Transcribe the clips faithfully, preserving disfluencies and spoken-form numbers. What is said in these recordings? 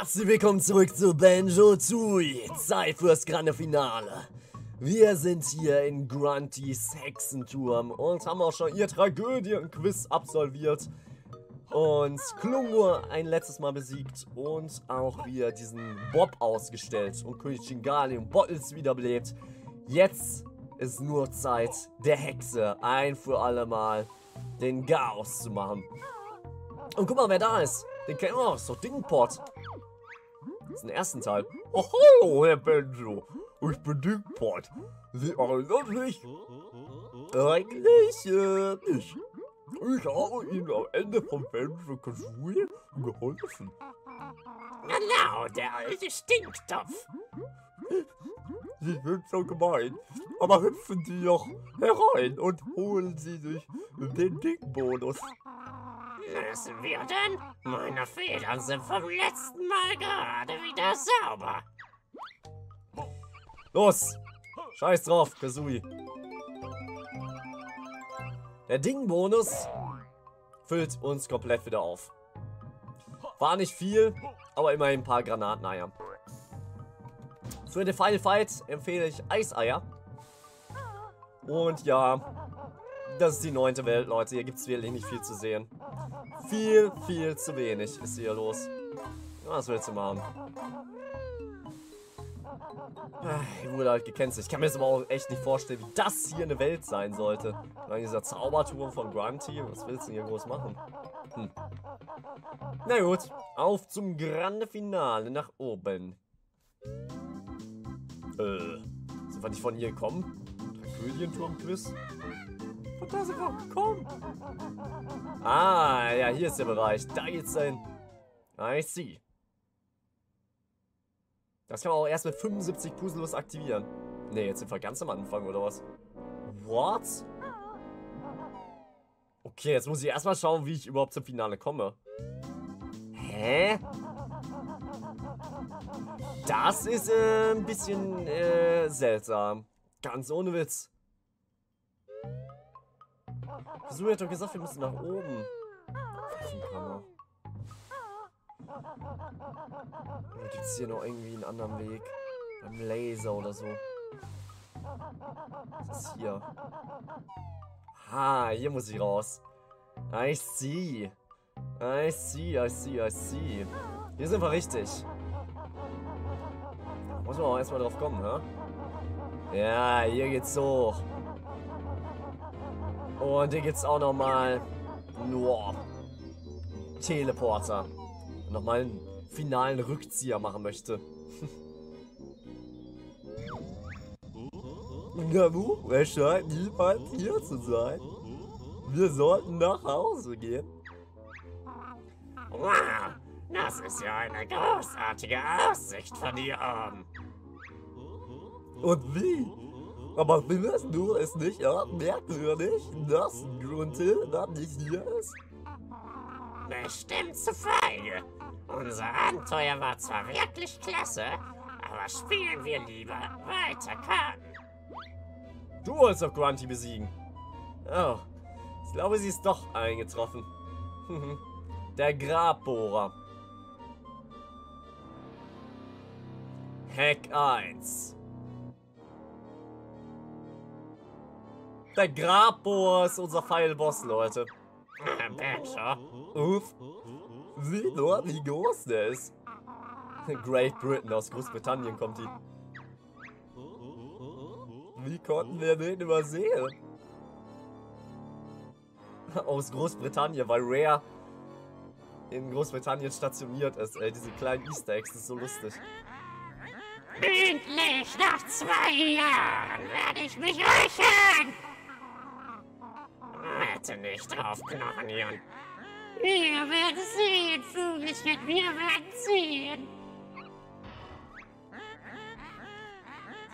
Herzlich willkommen zurück zu Banjo-Tooie. Zeit fürs grande Finale. Wir sind hier in Gruntys Hexenturm und haben auch schon ihr Tragödien-Quiz absolviert. Und Klungo ein letztes Mal besiegt und auch wir diesen Bob ausgestellt und König Chingali und Bottles wiederbelebt. Jetzt ist nur Zeit, der Hexe ein für alle Mal den Chaos zu machen. Und guck mal, wer da ist. Den kennen wir auch, ist doch Ding-Pod. Das ist den ersten Teil. Oh, hallo, Herr Banjo. Ich bin Ding-Pod. Sie erinnert mich? Eigentlich äh, nicht. Ich habe Ihnen am Ende von Banjo-Kazooie geholfen. Genau, der alte Stinktopf. Sie sind so gemein. Aber hüpfen Sie doch herein und holen Sie sich den Ding-Bonus. Müssen wir denn? Meine Federn sind vom letzten Mal gerade wieder sauber. Los! Scheiß drauf, Kazooie. Der Ding-Bonus füllt uns komplett wieder auf. War nicht viel, aber immerhin ein paar Granateneier. Für den Final Fight empfehle ich Eiseier. Und ja, das ist die neunte Welt, Leute. Hier gibt es wirklich nicht viel zu sehen. Viel, viel zu wenig ist hier los. Was willst du machen? Ich wurde halt gecancelt. Ich kann mir das aber auch echt nicht vorstellen, wie das hier eine Welt sein sollte. Weil dieser Zauberturm von Grunty, was willst du denn hier groß machen? Hm. Na gut, auf zum Grande Finale nach oben. Äh, sind wir nicht von hier gekommen? Tragödienturm-Quiz? Komm! Ah, ja, hier ist der Bereich. Da geht's hin. I see. Das kann man auch erst mit fünfundsiebzig Puzzles aktivieren. Ne, jetzt sind wir ganz am Anfang, oder was? What? Okay, jetzt muss ich erstmal schauen, wie ich überhaupt zum Finale komme. Hä? Das ist äh, ein bisschen äh, seltsam. Ganz ohne Witz. Kazooie hat doch gesagt, wir müssen nach oben. Gibt es hier noch irgendwie einen anderen Weg? Ein Laser oder so. Was ist hier? Ha, hier muss ich raus. I see. I see, I see, I see. Hier sind wir richtig. Da muss man auch erstmal drauf kommen, ne? Ja, hier geht's hoch. Und hier gibt's auch nochmal wow, Teleporter. Nochmal einen finalen Rückzieher machen möchte. Nabu, er scheint niemand hier zu sein. Wir sollten nach Hause gehen. Wow, das ist ja eine großartige Aussicht von hier oben. Und wie? Aber findest du es nicht ja, merkwürdig, dass Gruntilda nicht hier ist? Bestimmt zu feige. Unser Abenteuer war zwar wirklich klasse, aber spielen wir lieber weiter Karten. Du wolltest doch Grunty besiegen. Oh, ich glaube, sie ist doch eingetroffen. Der Grabbohrer. Hack eins. Der Grabbohrer ist unser Final-Boss, Leute. Banjo. Uff. Sieh nur, wie groß der ist. Great Britain, aus Großbritannien kommt die. Wie konnten wir den übersehen? Aus Großbritannien, weil Rare in Großbritannien stationiert ist. Ey, diese kleinen Easter Eggs, das ist so lustig. Endlich, nach zwei Jahren werde ich mich rächen! Warte nicht drauf, Knochenjungen. Wir werden sehen, Vögelchen, wir werden sehen.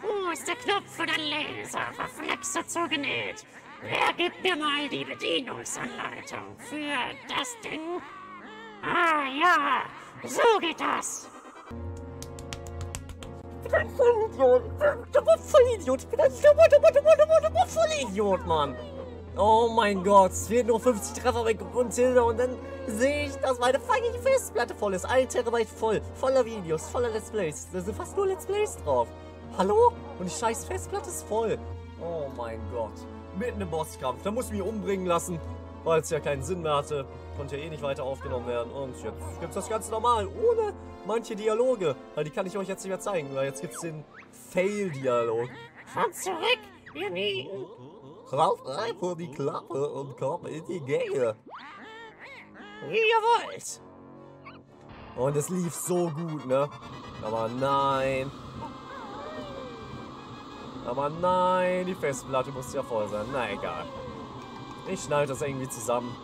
Wo ist der Knopf für den Laser? Verflixt dazu genäht. Wer gibt mir mal die Bedienungsanleitung für das Ding? Ah ja, so geht das. Ich bin ein Vollidiot, ich bin ein Vollidiot, ich bin ein Vollidiot, Mann. Oh mein Gott, es fehlen nur fünfzig Treffer bei Gruntilda und dann sehe ich, dass meine fucking Festplatte voll ist. Ein Terabyte voll, voller Videos, voller Let's Plays. Da sind fast nur Let's Plays drauf. Hallo? Und die scheiß Festplatte ist voll. Oh mein Gott. Mitten im Bosskampf. Da muss ich mich umbringen lassen, weil es ja keinen Sinn mehr hatte. Konnte ja eh nicht weiter aufgenommen werden. Und jetzt gibt es das ganz normal, ohne manche Dialoge. Weil die kann ich euch jetzt nicht mehr zeigen, weil jetzt gibt es den Fail-Dialog. Fahr zurück, ihr nie. Rauf einfach die Klappe und komm in die Gänge. Wie ihr wollt. Und es lief so gut, ne? Aber nein. Aber nein, die Festplatte muss ja voll sein. Na egal. Ich schneide das irgendwie zusammen.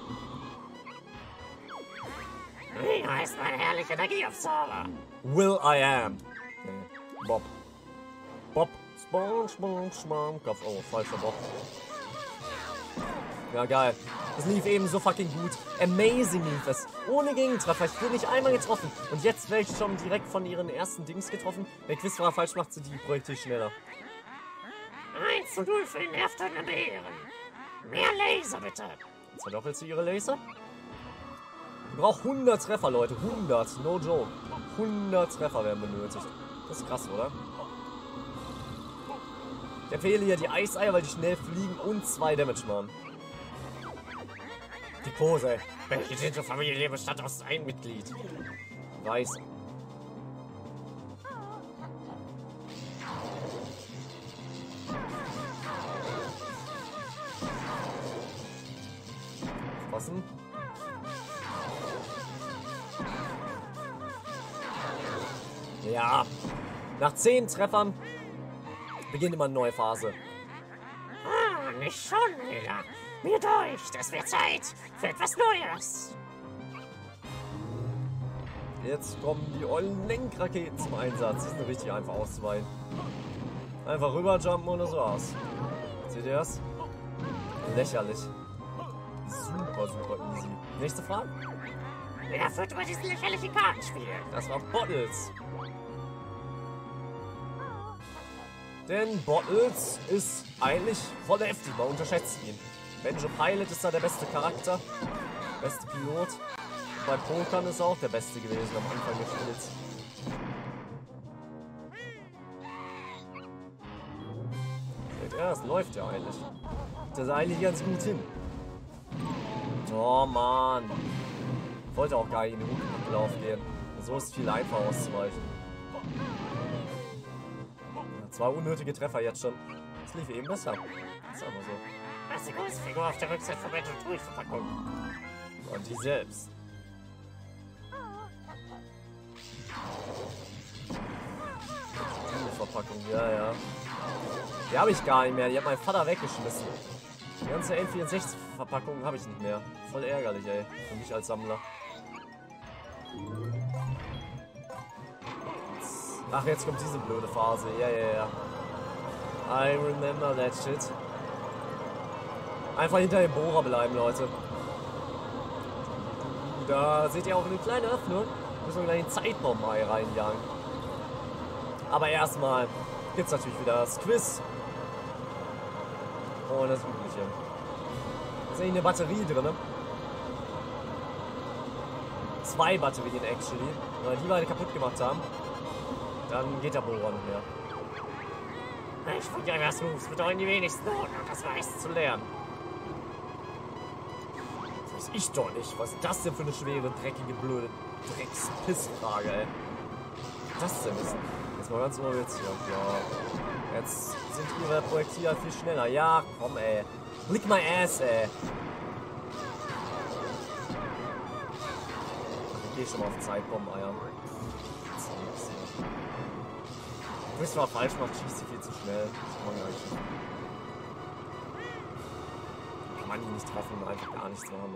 Wie heißt mein herrlicher Energieabsorber? Will I am. Bob. Bob. Spong, spong, spong. Kopf. Oh, falscher Bob. Ja, geil. Das lief eben so fucking gut. Amazing lief es. Ohne Gegentreffer. Ich bin nicht einmal getroffen. Und jetzt werde ich schon direkt von ihren ersten Dings getroffen. Wer Quizfahrer falsch macht, sind die Projekte schneller. eins zu null für den nervenden Bären. Mehr Laser, bitte. Jetzt verdoppelt sie ihre Laser. Ich brauche hundert Treffer, Leute. hundert. No joke. hundert Treffer werden benötigt. Das ist krass, oder? Ich empfehle hier die Eiseier, weil die schnell fliegen und zwei Damage machen. Die Pose, ey. Welche Tinte-Familie bestand aus einem Mitglied? Weiß. Aufpassen. Ja. Nach zehn Treffern beginnt immer eine neue Phase. Ah, nicht schon wieder. Mir durch, es wird Zeit für etwas Neues. Jetzt kommen die ollen Lenkraketen zum Einsatz. Das ist richtig einfach auszuweichen. Einfach rüberjumpen und das war's. Seht ihr das? Lächerlich. Super, super easy. Nächste Frage. Wer führt über dieses lächerliche Kartenspiel? Das war Bottles. Denn Bottles ist eigentlich voll heftig, man unterschätzt ihn. Banjo Pilot ist da der beste Charakter, beste Pilot. Bei Pokern ist er auch der beste gewesen am Anfang des Spiels. Seht ihr, das läuft ja eigentlich. Das ist eigentlich ganz gut hin. Oh man. Ich wollte auch gar nicht in den Rücklauf gehen. So ist es viel einfacher auszuweichen. Zwei unnötige Treffer jetzt schon. Das lief eben besser. Das ist aber so. Was die große Figur auf der Rückseite von Banjo-Tooie verpackt. Und die selbst. Die Verpackung, ja, ja. Die habe ich gar nicht mehr. Die hat mein Vater weggeschmissen. Die ganze N vierundsechzig-Verpackung habe ich nicht mehr. Voll ärgerlich, ey. Für mich als Sammler. Ach, jetzt kommt diese blöde Phase. Ja, ja, ja. I remember that shit. Einfach hinter dem Bohrer bleiben, Leute. Da seht ihr auch eine kleine Öffnung. Müssen wir gleich den Zeitbaum mal reinjagen. Aber erstmal gibt es natürlich wieder das Quiz. Oh, das Übliche. Da ist eigentlich eine Batterie drin, ne? Zwei Batterien, actually. Weil die beide kaputt gemacht haben. Dann geht der Bohrer nicht mehr. Ich finde ja, was Moves bedeuten die wenigsten Noten und das meiste zu lernen. Das weiß ich doch nicht. Was ist das denn für eine schwere, dreckige, blöde Dreckspissfrage, ey? Was ist das denn wissen? Jetzt mal ganz ohne Witz hier. Ja. Jetzt sind ihre Projektile viel schneller. Ja, komm, ey. Lick my ass, ey. Ich geh schon mal auf Zeitbomben-Eier. Wenn man falsch macht, schießt sie viel zu schnell. Das kann man gar nicht. Kann man ihn nicht treffen und einfach gar nichts machen.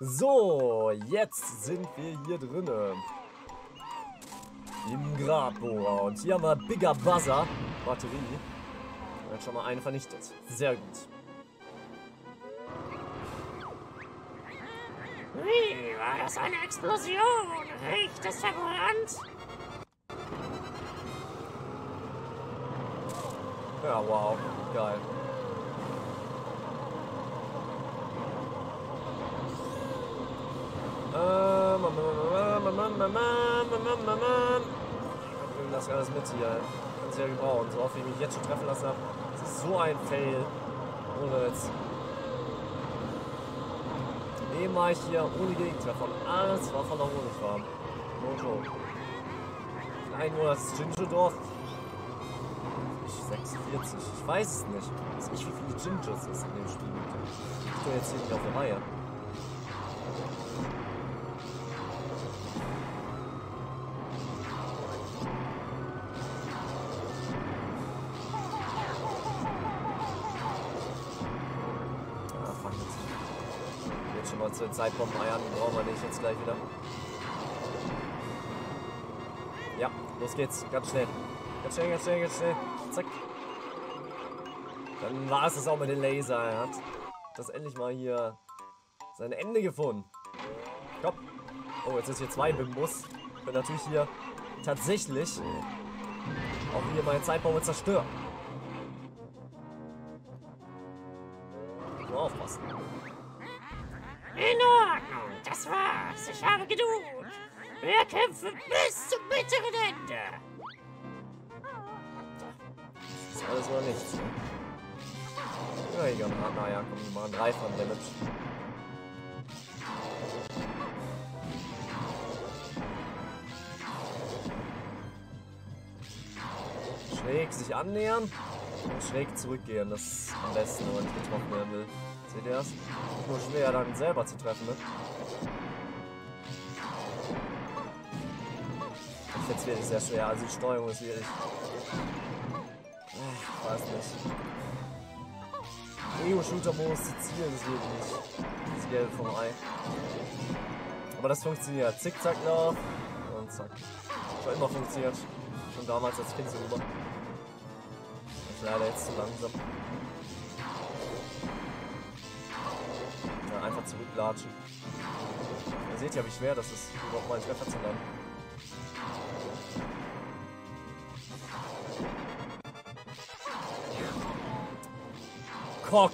Noch. So, jetzt sind wir hier drinnen. Im Grabbohrer. Und hier haben wir Bigger Buzzer. Batterie. Da hat schon mal eine vernichtet. Sehr gut. Wie war das eine Explosion? Riecht es verbrannt? Ja, wow, geil. Ähm, Mann, Mann, Mann, Mann, Mann, Mann, Mann, Mann. Ich nehme das alles mit hier. Kann sie ja gebrauchen. So oft wie ich mich jetzt schon treffen lassen habe. Das ist so ein Fail. Ohne jetzt. Eben war ich hier ohne Gegentreffer. Und alles war voller Honigfarben. Moto. Ein Uhr das Ginger-Dorf. sechsundvierzig. Ich weiß es nicht. Ich weiß nicht, wie viele Gingers es in dem Spiel gibt. Ich stehe jetzt hier nicht auf der Reihe. Ah, fuck it. Jetzt schon mal zu den Zeitbomben-Eiern. Die brauchen wir nicht jetzt gleich wieder. Ja, los geht's. Ganz schnell. Ganz schnell, ganz schnell, ganz schnell. Zack. Dann war es das auch mit dem Laser. Er hat das endlich mal hier sein Ende gefunden. Komm. Oh, jetzt ist hier zwei Bimbus. Ich bin natürlich hier tatsächlich auch hier meine Zeitbombe zerstören. Nur aufpassen. In Ordnung, das war's. Ich habe Geduld. Wir kämpfen bis zum bitteren Ende. Alles oder nichts. Ne? Ja, egal. Naja, komm, wir machen drei von Damage. Schräg sich annähern und schräg zurückgehen. Das ist am besten, wenn man nicht getroffen werden will. Seht ihr das? Nur schwer, dann selber zu treffen. Ne? Das ist jetzt wirklich sehr schwer. Also die Steuerung ist schwierig. Ich weiß nicht. Ego-Shooter-Modus zu zielen ist wirklich nicht das Gelbe vom Ei. Aber das funktioniert. Zickzack-Lauf und zack. Schon immer funktioniert. Schon damals als Kind so rüber. Das ist leider jetzt zu langsam. Ja, einfach zurücklatschen. Ihr seht ja, wie schwer das ist, überhaupt mal einen Treffer zu landen. Fuck.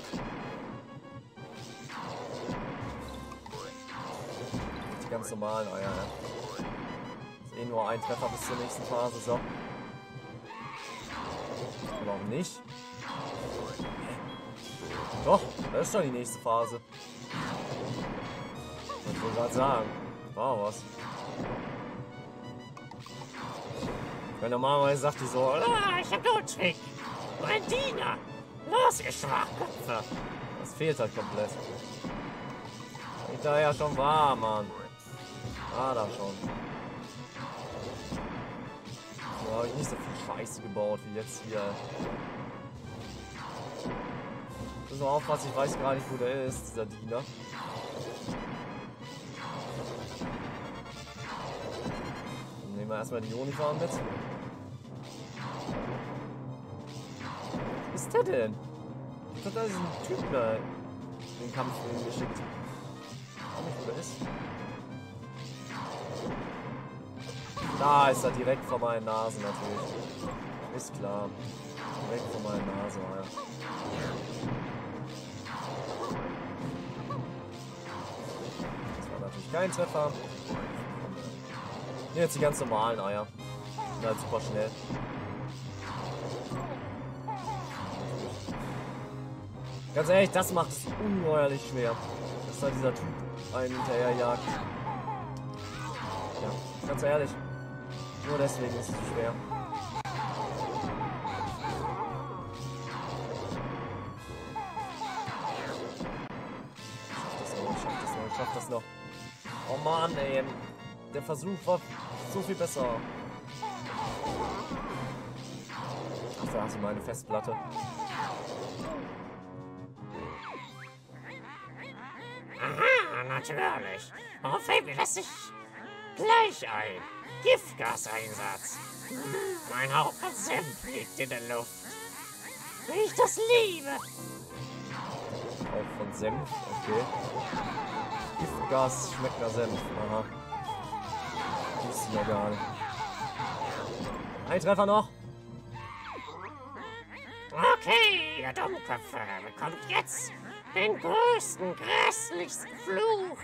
Die ganz normalen Eier, ne? Ist eh nur ein Treffer bis zur nächsten Phase, so. Oder auch nicht. Doch, das ist doch die nächste Phase. Wollte ich wohl gerade sagen. War was. Weil normalerweise sagt die so, ah, ich hab Notschwick. Mein Diener. Los, ihr Schwachköpfe! Das fehlt halt komplett. Hinterher schon war, Mann. War da schon. So habe ich nicht so viel Scheiße gebaut wie jetzt hier. Ich muss nur aufpassen, ich weiß gar nicht, wo der ist, dieser Diener. Dann nehmen wir erstmal die Uniform mit. Was ist der denn? Ich glaube, da ist ein Typ da in den Kampf geschickt. Ich weiß nicht, wo der ist. Da ist er direkt vor meinen Nasen natürlich. Ist klar. Direkt vor meinen Nasen, ja. Das war natürlich kein Treffer. Hier jetzt die ganz normalen Eier. Die sind halt super schnell. Ganz ehrlich, das macht es ungeheuerlich schwer, dass da dieser Typ einen hinterherjagt. Ja, ganz ehrlich, nur deswegen ist es schwer. Ich schaff das noch, ich schaff das noch, ich schaff das noch. Oh Mann, ey, der Versuch war so viel besser. Ach, da hast du meine Festplatte. Natürlich. Warum fällt mir das nicht gleich ein? Giftgaseinsatz. Mein Hauch von Senf liegt in der Luft. Wie ich das liebe. Hauch von Senf? Okay. Giftgas schmeckt nach Senf. Aha. Das ist ja gar nicht. Ein Treffer noch. Okay, ihr Dummköpfe, bekommt jetzt den größten, grässlichsten Fluch,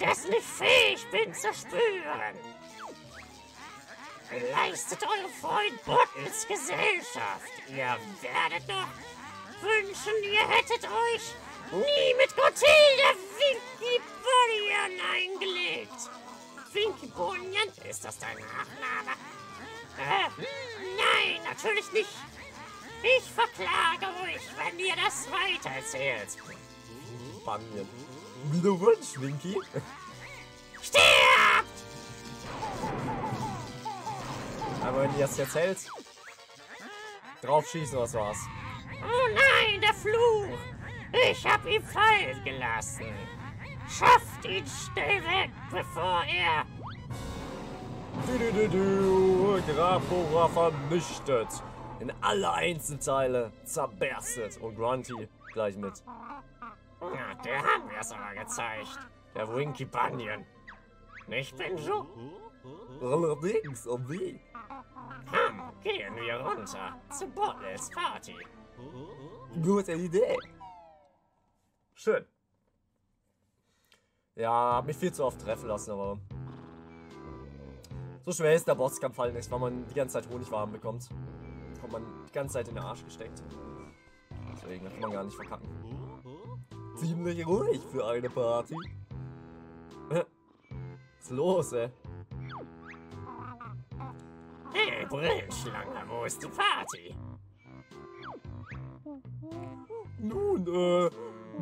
dessen ich fähig bin zu spüren. Leistet eurem Freund Bottles Gesellschaft. Ihr werdet doch wünschen, ihr hättet euch nie mit Gruntilda Winkybunion eingelegt. Winky Bunyan, ist das dein Nachname? Äh, nein, natürlich nicht. Ich verklage euch, wenn ihr das weitererzählt. Bunyan, wie du wünschst, Winky. Stirbt! Aber wenn ihr das jetzt hält, draufschießen, was war's? Oh nein, der Fluch! Ich hab ihn fallen gelassen. Schafft ihn schnell weg, bevor er... Grabbohrer vernichtet. In alle Einzelteile zerberstet. Und Grunty gleich mit. Ja, der hat mir's aber gezeigt. Der Winky Bunyan. Nicht Banjo? Allerdings, um wie? Komm, gehen wir runter. Zu Bottles Party. Gute Idee. Schön. Ja, hab mich viel zu oft treffen lassen, aber... So schwer ist der Bosskampf halt nicht, weil man die ganze Zeit Honigwaben bekommt. Kommt man die ganze Zeit in den Arsch gesteckt. Deswegen kann man gar nicht verkacken. Ziemlich ruhig für eine Party. Was ist los, ey? Hey, Brillenschlange, wo ist die Party? Nun, äh,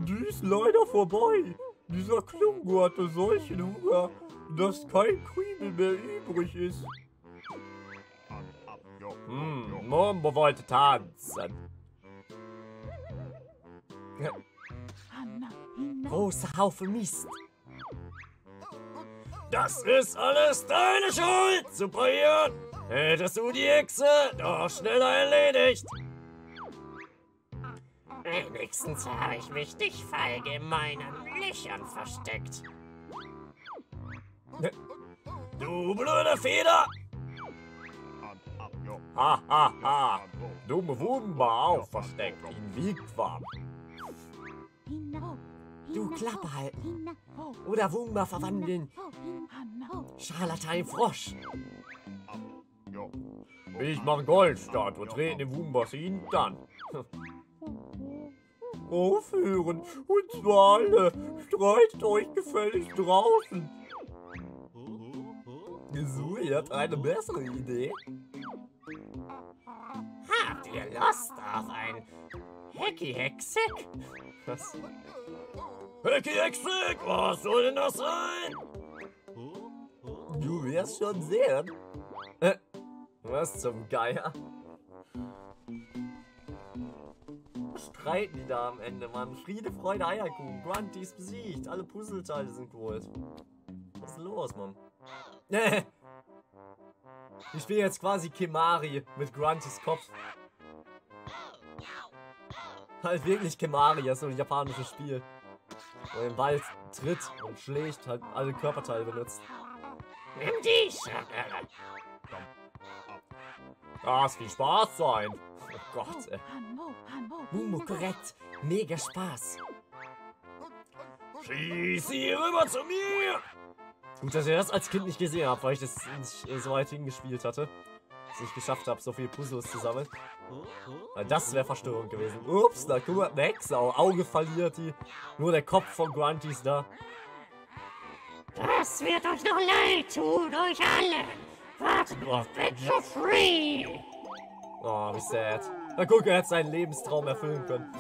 die ist leider vorbei. Dieser Klungo hatte solchen Hunger, dass kein Krümel mehr übrig ist. Hm, Mumbo wollte tanzen. Großer Haufen Mist. Das ist alles deine Schuld, Superhirn. Hättest du die Hexe doch schneller erledigt. Wenigstens habe ich mich nicht feige in meinen Löchern versteckt. Du blöde Feder! Ha ha ha! Dumme Wumba auch versteckt in Wiegwam. Du Klappe halten! Oder Wumba verwandeln! Scharlatan Frosch! Ich mache Goldstadt und trete den Wumbas hintern. Aufhören, und zwar alle, streitet euch gefällig draußen. Kazooie hat eine bessere Idee. Habt ihr Lust auf ein Hecki-Hexeck? Was? Hecki-Hexeck, was soll denn das sein? Du wirst schon sehen. Äh, was zum Geier? Streiten die da am Ende, Mann. Friede, Freude, Eierkuchen. Grunty ist besiegt. Alle Puzzleteile sind geholt. Was ist los, Mann? Ich spiele jetzt quasi Kemari mit Gruntys Kopf. Halt wirklich Kemari, das ist so ein japanisches Spiel. Wo er den Wald tritt und schlägt, halt alle Körperteile benutzt. Nimm die Schraube. Das viel Spaß sein. Oh Gott, ey. Mumbo, korrekt. Mega Spaß. Schieß sie rüber zu mir! Gut, dass ihr das als Kind nicht gesehen habt, weil ich das nicht so weit hingespielt hatte. Dass ich geschafft habe, so viele Puzzles zu sammeln. Weil das wäre Verstörung gewesen. Ups, da guck mal, Max, au, Auge verliert die. Nur der Kopf von Grunty ist da. Das wird euch noch leid tun, euch alle. Wartet nur auf Banjo-Threeie. Oh, wie sad. Na guck, er hat seinen Lebenstraum erfüllen können.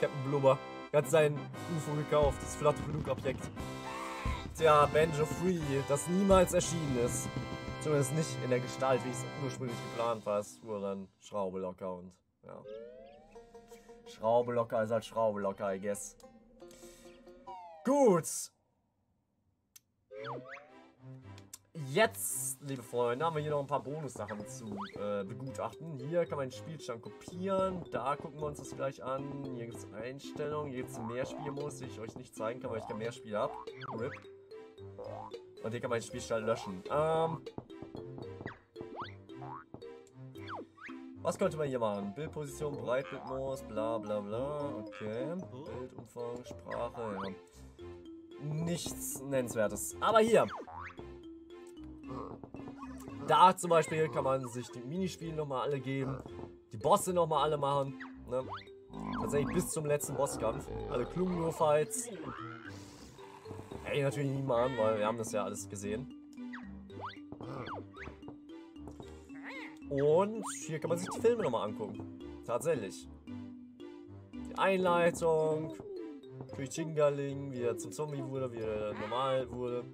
Captain Blubber. Er hat seinen U F O gekauft, das Flotte-Blug-Objekt. Tja, Banjo-Threeie, das niemals erschienen ist. Zumindest nicht in der Gestalt, wie es ursprünglich geplant war. Es wurde dann Schraube-Locker und, ja. Schraube-Locker ist halt Schraube-Locker, I guess. Gut. Jetzt, liebe Freunde, haben wir hier noch ein paar Bonussachen zu äh, begutachten. Hier kann man den Spielstand kopieren. Da gucken wir uns das gleich an. Hier gibt es Einstellungen. Hier gibt es mehr Spielmodus, die ich euch nicht zeigen kann, weil ich kein mehr Spiel habe. R I P. Und hier kann man den Spielstand löschen. Ähm. Was könnte man hier machen? Bildposition, Breitbildmoos, bla bla bla. Okay. Bildumfang, Sprache. Ja. Nichts Nennenswertes. Aber hier. Da zum Beispiel kann man sich die Minispiele nochmal alle geben. Die Bosse nochmal alle machen. Ne? Tatsächlich bis zum letzten Bosskampf. Alle Klungo-Fights. Ey, natürlich nie machen, weil wir haben das ja alles gesehen. Und hier kann man sich die Filme nochmal angucken. Tatsächlich. Die Einleitung. König Chingali, wie er zum Zombie wurde, wie er normal wurde.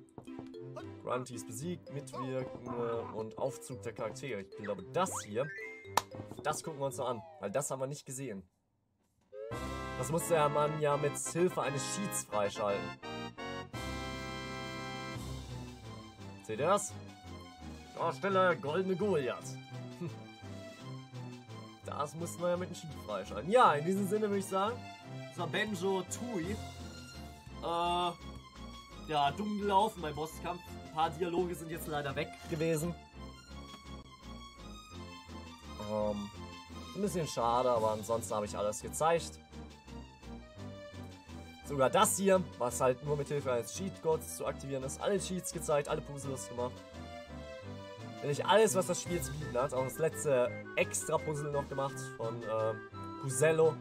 Gruntys besiegt, Mitwirkende und Aufzug der Charaktere. Ich glaube, das hier, das gucken wir uns noch an, weil das haben wir nicht gesehen. Das musste der Mann ja mit Hilfe eines Cheats freischalten. Seht ihr das? Darsteller Goldene Goliath. Das mussten wir ja mit einem Cheat freischalten. Ja, in diesem Sinne würde ich sagen, das war Banjo-Tooie. Äh... Ja, dumm gelaufen beim Bosskampf. Ein paar Dialoge sind jetzt leider weg gewesen. Ähm, ein bisschen schade, aber ansonsten habe ich alles gezeigt. Sogar das hier, was halt nur mit Hilfe eines Cheatcodes zu aktivieren ist. Alle Cheats gezeigt, alle Puzzles gemacht. Wenn ich alles, was das Spiel zu bieten hat, auch das letzte extra Puzzle noch gemacht von äh, Puzello.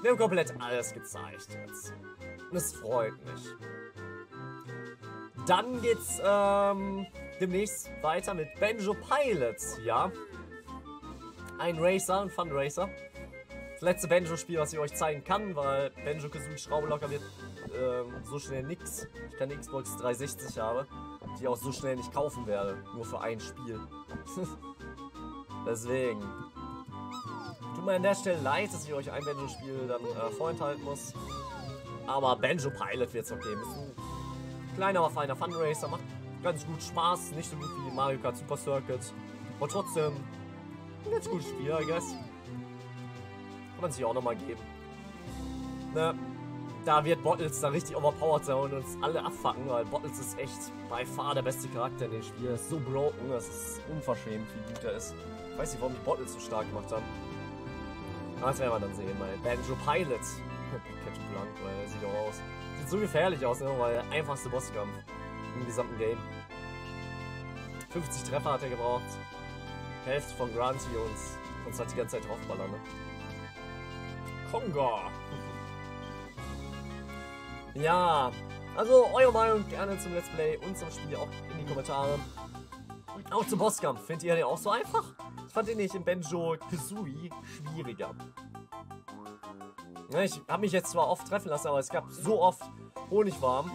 Wir haben komplett alles gezeigt jetzt. Und es freut mich. Dann geht's ähm, demnächst weiter mit Banjo Pilot, ja. Ein Racer, ein Fun Racer. Das letzte Banjo-Spiel, was ich euch zeigen kann, weil Banjo-Kazooie Schraube-Locker wird ähm, so schnell nix. Ich keine Xbox dreihundertsechzig habe, die ich auch so schnell nicht kaufen werde, nur für ein Spiel. Deswegen. Tut mir an der Stelle leid, dass ich euch ein Banjo-Spiel dann äh, vorenthalten muss. Aber Banjo Pilot wird's noch geben. Kleiner, aber feiner Fundraiser, macht ganz gut Spaß, nicht so gut wie Mario Kart Super Circuit, aber trotzdem ein ganz gutes Spiel, I guess. Kann man sich auch nochmal geben. Ne? Da wird Bottles dann richtig overpowered sein und uns alle abfacken, weil Bottles ist echt by far der beste Charakter in dem Spiel. Er ist so broken, das ist unverschämt, wie gut er ist. Ich weiß nicht, warum die Bottles so stark gemacht haben. Das werden wir dann sehen, weil Banjo Pilot. Catch Blank, weil er sieht auch aus. Sieht so gefährlich aus, ne? Weil der einfachste Bosskampf im gesamten Game. fünfzig Treffer hat er gebraucht. Hälfte von Grunty und uns hat die ganze Zeit draufballern. Ne? Conker! Ja, also eure Meinung gerne zum Let's Play und zum Spiel auch in die Kommentare. Und auch zum Bosskampf. Findet ihr den auch so einfach? Ich fand den nicht in Banjo-Kazooie schwieriger. Ich habe mich jetzt zwar oft treffen lassen, aber es gab so oft Honigwarm.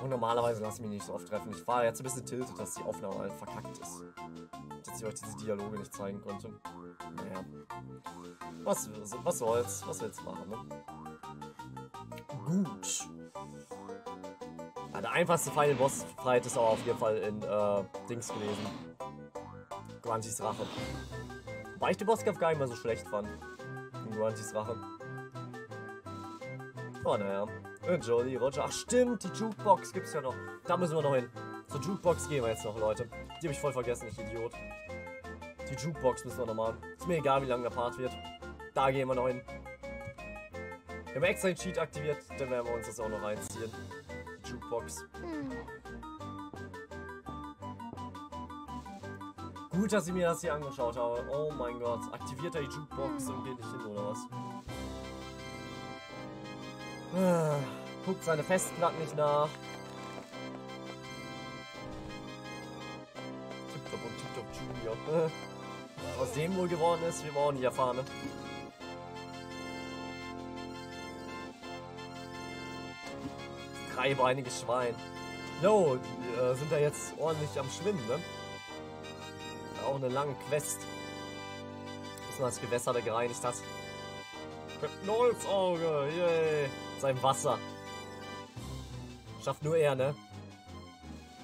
Und normalerweise lasse ich mich nicht so oft treffen. Ich war jetzt ein bisschen tiltet, dass die Aufnahme halt verkackt ist. Dass ich euch diese Dialoge nicht zeigen konnte. Naja. Was, was soll's? Was willst du machen, ne? Gut. Ja, der einfachste Final Boss Fight ist aber auf jeden Fall in äh, Dings gewesen. Gruntys Rache. Wobei ich den Bosskampf gar nicht mal so schlecht fand. Gruntys Rache. Oh, naja. Jolly Roger. Ach, stimmt, die Jukebox gibt's ja noch. Da müssen wir noch hin. Zur Jukebox gehen wir jetzt noch, Leute. Die hab ich voll vergessen, ich Idiot. Die Jukebox müssen wir noch machen. Ist mir egal, wie lange der Part wird. Da gehen wir noch hin. Wir haben extra den Cheat aktiviert, dann werden wir uns das auch noch reinziehen. Die Jukebox. Gut, dass ich mir das hier angeschaut habe. Oh mein Gott. Aktiviert er die Jukebox und geht nicht hin, oder was? Ah, guckt seine Festplatten nicht nach. TikTok und TikTok Junior. Was dem wohl geworden ist, wir brauchen die erfahren. Dreibeiniges Schwein. Jo, die äh, sind da jetzt ordentlich am Schwimmen, ne? Auch eine lange Quest. Bis man das Gewässer da gereinigt hat. Knolzauge, yay. Sein Wasser. Schafft nur er, ne?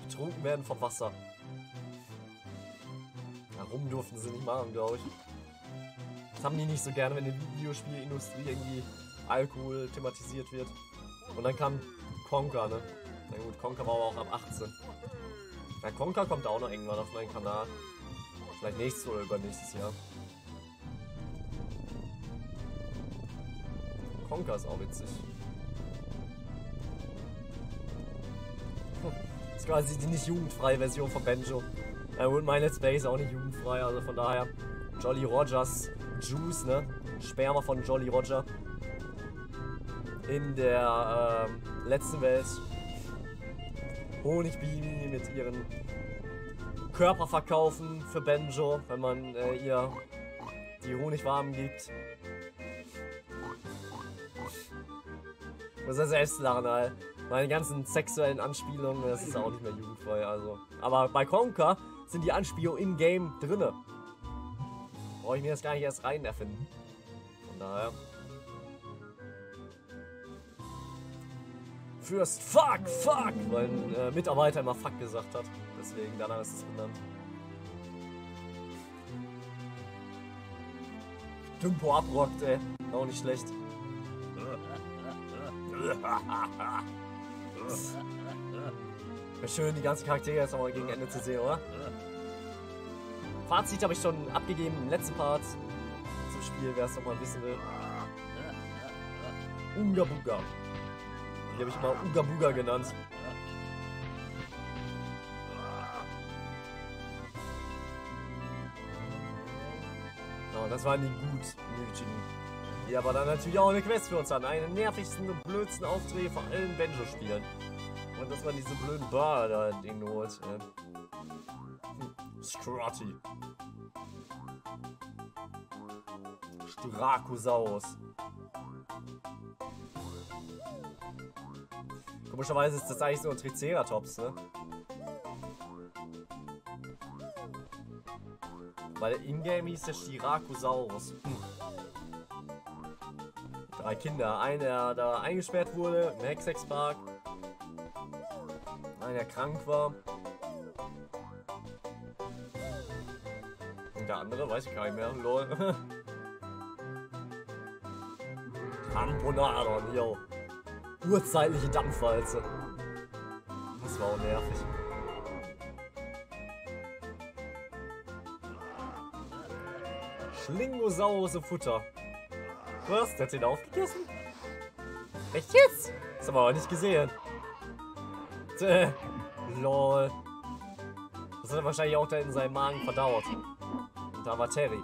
Betrunken werden vom Wasser. Warum durften sie nicht machen, glaube ich. Das haben die nicht so gerne, wenn in der Videospielindustrie irgendwie Alkohol thematisiert wird. Und dann kam Conker, ne? Na gut, Conker war aber auch ab achtzehn. Na, Conker kommt auch noch irgendwann auf meinen Kanal. Vielleicht nächstes oder übernächstes Jahr. Conker ist auch witzig. Das ist quasi die nicht jugendfreie Version von Banjo. Ja, und mein Let's Play ist auch nicht jugendfrei, also von daher. Jolly Rogers Juice, ne? Sperma von Jolly Roger. In der äh, letzten Welt. Honigbienen mit ihren Körper verkaufen für Banjo, wenn man äh, ihr die Honigwaben gibt. Das ist selbst lachen, Alter. Meine ganzen sexuellen Anspielungen, das ist auch nicht mehr jugendfrei, also. Aber bei Conker sind die Anspielungen in-game drinne. Brauche ich mir das gar nicht erst rein erfinden. Von daher. Fürst Fuck, Fuck, weil ein äh, Mitarbeiter immer Fuck gesagt hat. Deswegen, danach ist es benannt. Ding-Pod abrockt, ey. Auch nicht schlecht. Wäre schön, die ganzen Charaktere jetzt nochmal gegen Ende zu sehen, oder? Fazit habe ich schon abgegeben im letzten Part zum Spiel, wer es nochmal wissen will. Unga Buga. Die habe ich mal Unga Buga genannt. Oh, das waren die gutmütigen. Die aber dann natürlich auch eine Quest für uns an. Einen nervigsten und blödsten Aufträge von allen Banjo-Spielen. Und dass man diese blöden Bar da Ding holt. Äh. Hm. Strati. Strachosaurus. Komischerweise ist das eigentlich so ein Triceratops, ne? Weil in-game hieß der Strachosaurus. Hm. Drei Kinder. Einer, da eingesperrt wurde im Hexexpark. Einer krank war. Und der andere weiß ich gar nicht mehr. Lol. Tamponadon, yo. Urzeitliche Dampfwalze. Das war auch nervig. Schlingosaurus im Futter. Was? Der hat den aufgegessen? Echt jetzt? Das haben wir aber nicht gesehen. Tö, lol. Das hat er wahrscheinlich auch da in seinem Magen verdaut. Und da war Terry.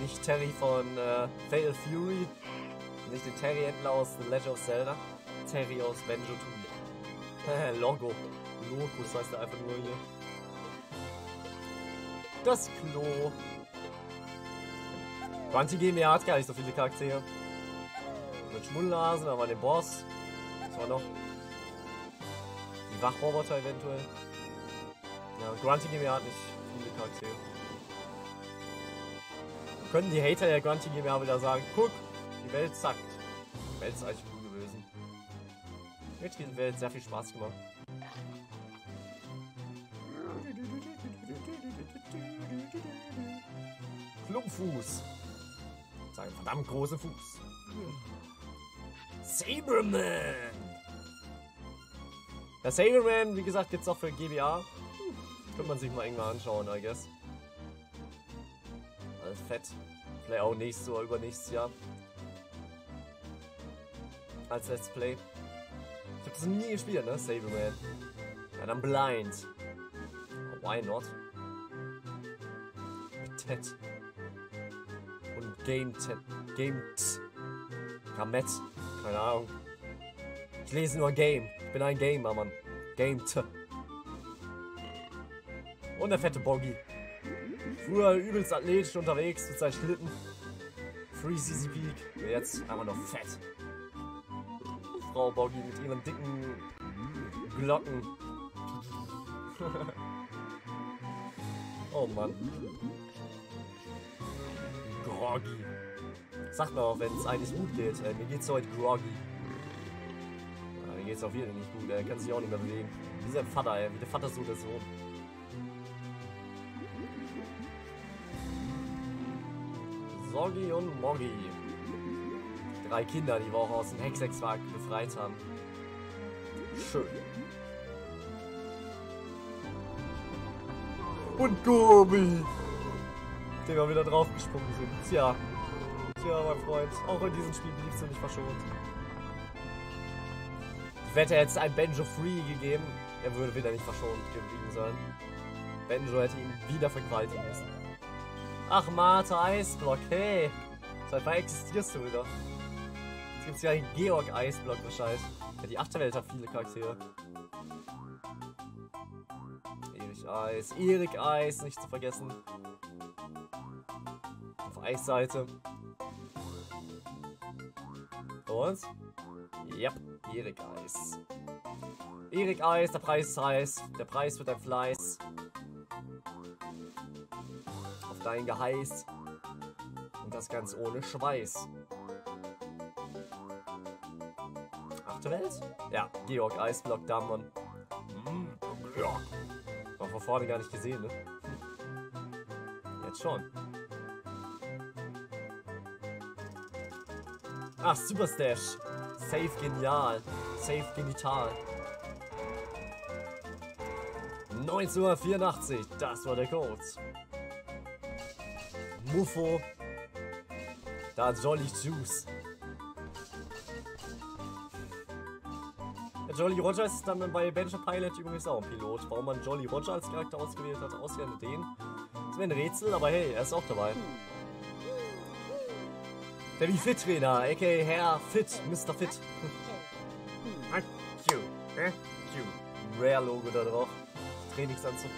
Nicht Terry von äh, Fatal Fury. Nicht den Terry-Händler aus The Legend of Zelda. Terry aus Banjo-Tooie. Logo. Locus heißt er einfach nur hier. Das Klo. Grunty GmbH hat gar nicht so viele Charaktere. Mit Schmuddelhasen, da war der Boss. Was war noch? Die Wachroboter eventuell. Ja, Grunty GmbH hat nicht viele Charaktere. Dann können die Hater der Grunty GmbH wieder sagen, guck, die Welt zackt. Die Welt ist eigentlich gut gewesen. Mir hat diese Welt sehr viel Spaß gemacht. Klumpfuß. Ein verdammt großer Fuß. Saberman! Der Saberman, wie gesagt, gibt's auch für G B A. Könnte man sich mal irgendwann anschauen, I guess. Alles fett. Vielleicht auch nächstes oder übernächstes Jahr. Als Let's Play. Ich hab das nie gespielt, ne? Saberman. Ja, dann blind. Why not? Ted. Game T. Game T. Kamet. Keine Ahnung. Ich lese nur Game. Ich bin ein Gamer, Mann. Game T. Und der fette Boggy. Früher übelst athletisch unterwegs mit seinen Schlitten. Free C C Peak. Jetzt haben wir noch fett. Frau Boggy mit ihren dicken Glocken. Oh Mann. Groggy. Sagt man auch, wenn es eigentlich gut geht. Äh, mir geht's heute groggy. Ja, mir geht's auf jeden Fall nicht gut. Er kann sich auch nicht mehr bewegen. Wie sein Vater, ey. Wie der Vater so oder so. Soggy und Moggy. Drei Kinder, die wir auch aus dem Hexexpark befreit haben. Schön. und Gobi, den wir wieder draufgesprungen sind. Tja, tja, mein Freund, auch in diesem Spiel bliebst du nicht verschont. Ich wette, er hätte ein Banjo-Threeie gegeben, er würde wieder nicht verschont geblieben sein. Banjo hätte ihn wieder vergewaltigen müssen. Ach, Martha Eisblock, hey! Seit wann existierst du wieder? Jetzt gibt's ja einen Georg Eisblock Bescheid. Ja, die achte Welt hat viele Charaktere. Erik Eis, Erik Eis, nicht zu vergessen. Auf Eisseite. Und? Ja, yep, Erik Eis. Erik Eis, der Preis ist heiß. Der Preis wird ein Fleiß. Auf dein Geheiß. Und das ganz ohne Schweiß. Achte Welt? Ja, Georg Eisblock, Dammon. Hm, ja. War von vorne gar nicht gesehen, ne? Jetzt schon. Ach, Superstash. Safe genial. Safe genital. neunzehnhundertvierundachtzig, das war der Code. Muffo. Da Jolly Juice. Der Jolly Rogers ist dann bei Banjo Pilot übrigens auch ein Pilot. Warum man Jolly Roger als Charakter ausgewählt hat, ausgerechnet den. Das wäre ein Rätsel, aber hey, er ist auch dabei. Der Fit-Trainer, aka Herr Fit, Mister Fit. Rare-Logo da drauf. Trainingsanzug.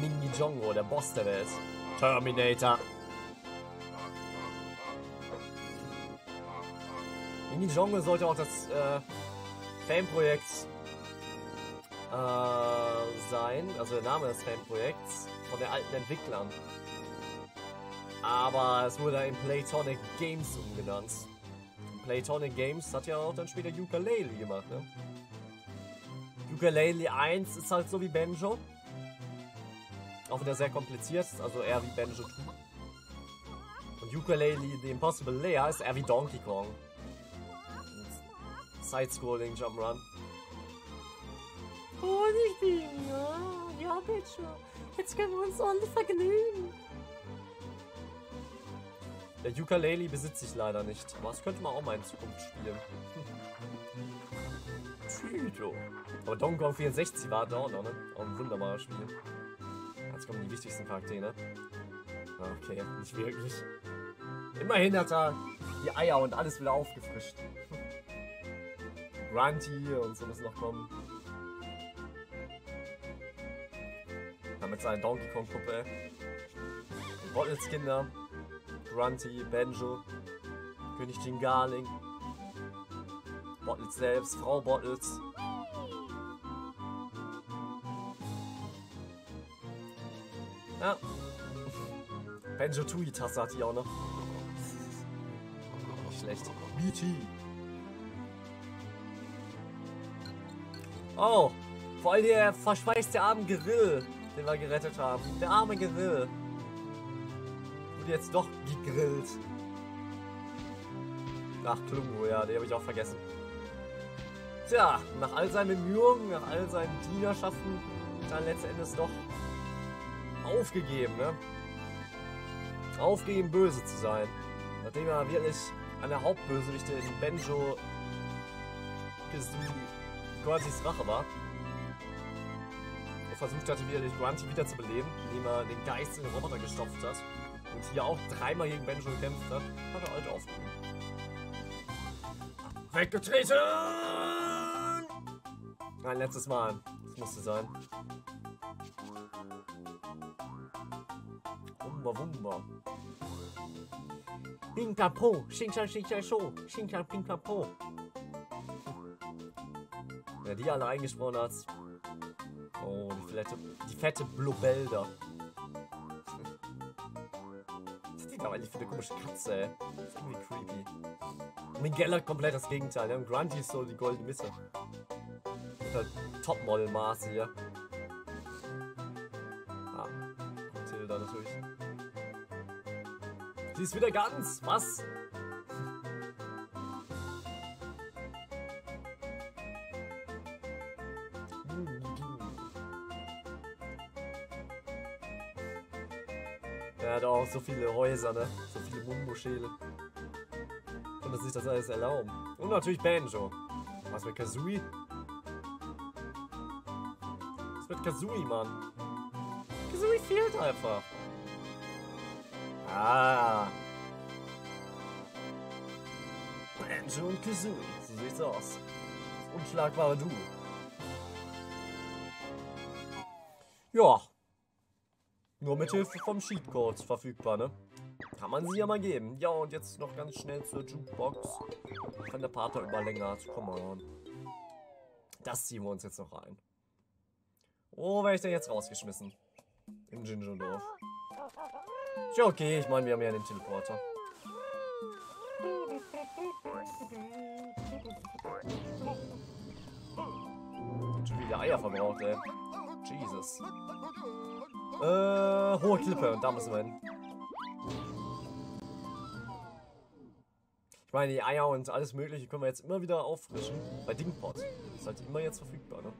Mini-Jongo, der Boss der Welt. Terminator. Mini-Jongo sollte auch das äh, Fanprojekt äh, sein, also der Name des Fanprojekts von den alten Entwicklern. Aber es wurde in Playtonic Games umgenannt. Playtonic Games hat ja auch dann später Yooka-Laylee gemacht, ne? Yooka-Laylee eins ist halt so wie Banjo. Auch wieder sehr kompliziert, also eher wie Banjo-Tooie. Und Yooka-Laylee The Impossible Lair ist eher wie Donkey Kong. Side-Scrolling Jump'n'Run. Oh, ich bin ja, ja, Banjo. Jetzt können wir uns alle vergnügen. Der Yooka-Laylee besitze ich leider nicht, aber das könnte man auch mal in Zukunft spielen. Tüdo. Aber Donkey Kong vierundsechzig war da auch noch, ne? Auch ein wunderbares Spiel. Jetzt kommen die wichtigsten Charaktere. Okay, nicht wirklich. Immerhin hat er die Eier und alles wieder aufgefrischt. Grunty und so muss noch kommen. Damit seine Donkey Kong-Puppe. Bottles Kinder. Grunty, Banjo, König Chingali, Bottles selbst, Frau Bottles. Ja. Banjo-Tooie-Tasse hat die auch noch. Nicht schlecht. B T. Oh, vor allem der verschweißte arme Grill, den wir gerettet haben. Der arme Grill. Jetzt doch gegrillt. Ach, Klungo, ja, den habe ich auch vergessen. Tja, nach all seinen Bemühungen, nach all seinen Dienerschaften, dann letzten Endes doch aufgegeben, ne? Aufgegeben, böse zu sein. Nachdem er wirklich einer Hauptbösewichte in Banjo Gruntys Rache war. Er versucht hatte, wirklich Grunty wiederzubeleben, indem er den Geist in den Roboter gestopft hat. Und hier auch dreimal gegen Banjo gekämpft hat, hat er halt aufgegeben. Weggetreten! Nein, letztes Mal. Das musste sein. Wumba, Wumba. Pinka Po! Shinka, Shinka, Show! Shinka, Pinka Po! Wer die alle eingesprochen hat. Oh, die fette, die fette Blubelda. Aber ich finde eine komische Katze, ey. Das ist irgendwie creepy. Miguel hat komplett das Gegenteil, ne? Und Grunty ist so die goldene Mitte. Mit halt Topmodel-Maße hier. Ah, Tilda natürlich. Die ist wieder ganz, was? Ja, da auch so viele Häuser, ne? So viele Mumbo-Schädel. Kann das sich das alles erlauben? Und natürlich Banjo. Was mit Kazooie? Was mit Kazooie, Mann? Kazooie fehlt einfach. Ah. Banjo und Kazooie. So sieht's aus. Das unschlagbare Duo. Ja. Nur mit Hilfe vom Cheatcode verfügbar, ne? Kann man sie ja mal geben. Ja, und jetzt noch ganz schnell zur Jukebox. Wenn der Pater immer länger hat. Komm mal. Das ziehen wir uns jetzt noch rein. Oh, werde ich denn jetzt rausgeschmissen? Im Gingerdorf. Ja, okay, ich meine, wir haben ja den Teleporter. Und schon wieder Eier verbraucht, ey. Jesus. Äh, hohe Klippe, da müssen wir hin. Ich meine, die Eier und alles Mögliche können wir jetzt immer wieder auffrischen. Bei Ding-Pod. Ist halt immer jetzt verfügbar, ne?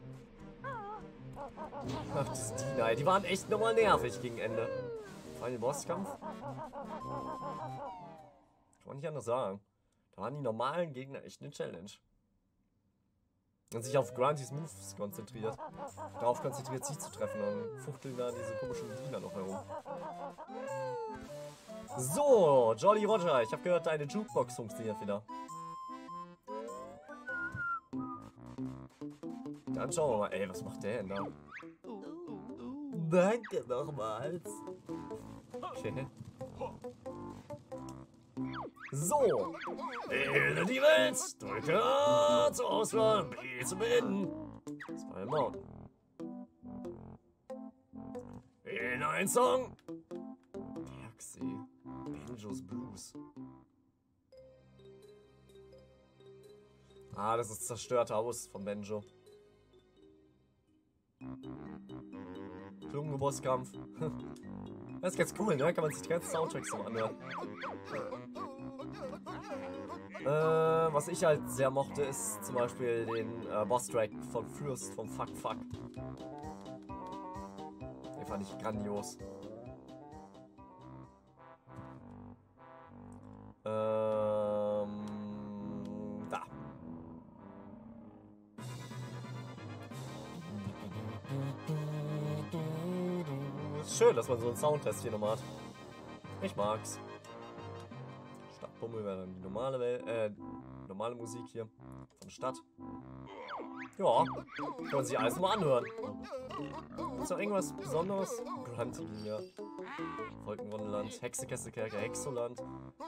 Ach, das Dina, die waren echt nochmal nervig gegen Ende. Vor allem im Bosskampf. Kann man nicht anders sagen. Da waren die normalen Gegner echt eine Challenge. Und sich auf Gruntys Moves konzentriert. Darauf konzentriert, sich zu treffen. Dann fuchteln da diese komischen Diener noch herum. So, Jolly Roger, ich habe gehört, deine Jukebox funktioniert wieder. Dann schauen wir mal. Ey, was macht der denn da? Danke nochmals. Okay. So, bilde die Welt, drücke A zur Auswahl, B zu beenden. Das war ein Mord. In einen Song. Taxi, Banjos Blues. Ah, das ist zerstörter Haus von Banjo. Klungo-Bosskampf. Das ist ganz cool, ne? Kann man sich die ganzen Soundtracks so anhören. Äh, was ich halt sehr mochte, ist zum Beispiel den äh, Boss-Track von Fürst, vom Fuck Fuck. Den fand ich grandios. Ähm, da. Ist schön, dass man so einen Soundtest hier nochmal hat. Ich mag's. Bummel wäre dann die normale, Welt, äh, normale Musik hier von Stadt. Ja, kann man sich alles mal anhören. Ist noch irgendwas Besonderes? Grunty, ja. Wolkenwunderland, Hexekesselkerker, Hexoland.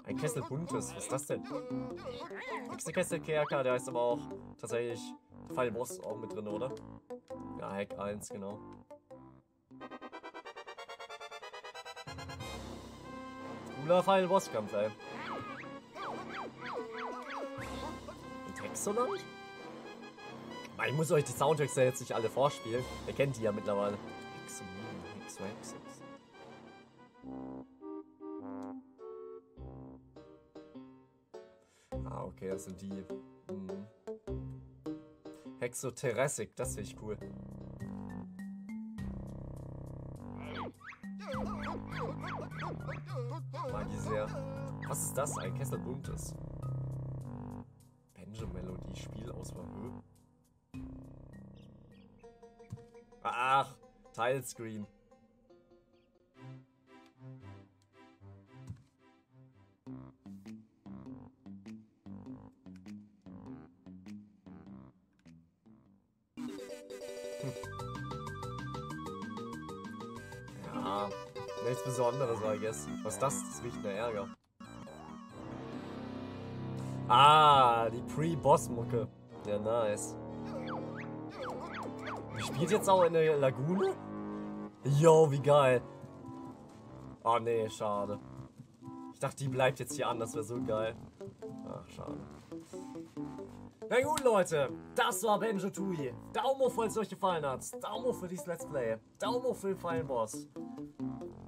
Ein Kessel buntes, was ist das denn? Hexekesselkerker, der heißt aber auch tatsächlich Final Boss auch mit drin, oder? Ja, Hack eins, genau. Cooler Final Boss-Kampf, ey. Hexoland? Ich muss euch die Soundtracks ja jetzt nicht alle vorspielen. Ihr kennt die ja mittlerweile. Hexo, Hexo, Hexo. Ah, okay, das sind die. Hm. Hexoterressic, das finde ich cool. Mag ich sehr. Was ist das? Ein Kessel buntes. Melodie, Spielauswahl. Ach, Tilescreen. Hm. Ja, nichts Besonderes, I guess. Was das? Das riecht nach Ärger. Ah, die Pre-Boss-Mucke. Ja, nice. Spielt jetzt auch in der Lagune? Yo, wie geil. Oh, nee, schade. Ich dachte, die bleibt jetzt hier an. Das wäre so geil. Ach, schade. Na gut, Leute. Das war Banjo-Tooie. Daumen hoch, falls es euch gefallen hat. Daumen hoch für dieses Let's Play. Daumen hoch für den Final Boss.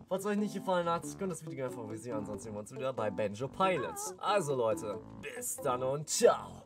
Falls euch nicht gefallen hat, könnt ihr das Video gerne favorisieren, sonst sehen wir uns wieder bei Banjo Pilots. Also Leute, bis dann und ciao!